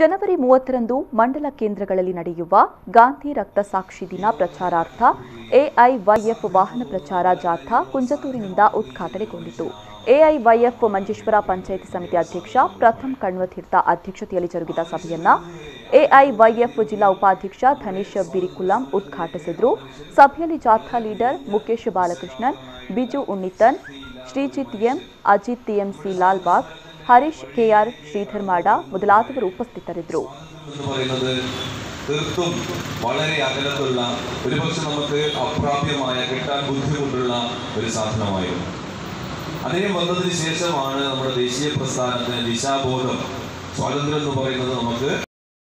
ಜನವರಿ 30ರಂದು ಮಂಡಲ ಕೇಂದ್ರಗಳಲ್ಲಿ ನಡೆಯುವ ಗಾಂಧಿ ರಕ್ತ ಸಾಕ್ಷಿ ದಿನ ಪ್ರಚಾರಾರ್ಥ ಎಐವೈಎಫ್ ವಾಹನ ಪ್ರಚಾರ ಜಾಥಾ ಕುಂಜತೂರಿನಿಂದ ಉದ್ಘಾಟನೆಗೊಂಡಿತು. ಎಐವೈಎಫ್ ಮಂಜೇಶ್ವರ ಪಂಚಾಯಿತಿ ಸಮಿತಿ ಅಧ್ಯಕ್ಷ ಪ್ರಥಮ್ ಕಣ್ವತೀರ್ಥ ಅಧ್ಯಕ್ಷತೆಯಲ್ಲಿ ಜರುಗಿದ ಸಭೆಯನ್ನು ಎಐವೈಎಫ್ ಜಿಲ್ಲಾ ಉಪಾಧ್ಯಕ್ಷ ಧನೇಶ್ ಬಿರಿಕುಲಂ ಉದ್ಘಾಟಿಸಿದರು. ಸಭೆಯಲ್ಲಿ ಜಾಥಾ leader Mukesh Balakrishnan, Biju Unnithan, Sreejith M, Ajith TMC Lalbagh, Harish KR Sreedhar Mada ಮೊದಲಾದವರು ಉಪಸ್ಥಿತರಿದ್ದರು. തീർത്തും വളരെ അകലത്തുള്ള, ഒരുപക്ഷെ നമുക്ക് അപ്രാപ്യമായ, കിട്ടാൻ ബുദ്ധിമുട്ടുള്ള ഒരു സാധനമായിരുന്നു. അദ്ദേഹം വന്നതിന് ശേഷമാണ് നമ്മുടെ ദേശീയ പ്രസ്ഥാനത്തിന് ദിശാബോധം, സ്വാതന്ത്ര്യം എന്ന് പറയുന്നത് നമുക്ക്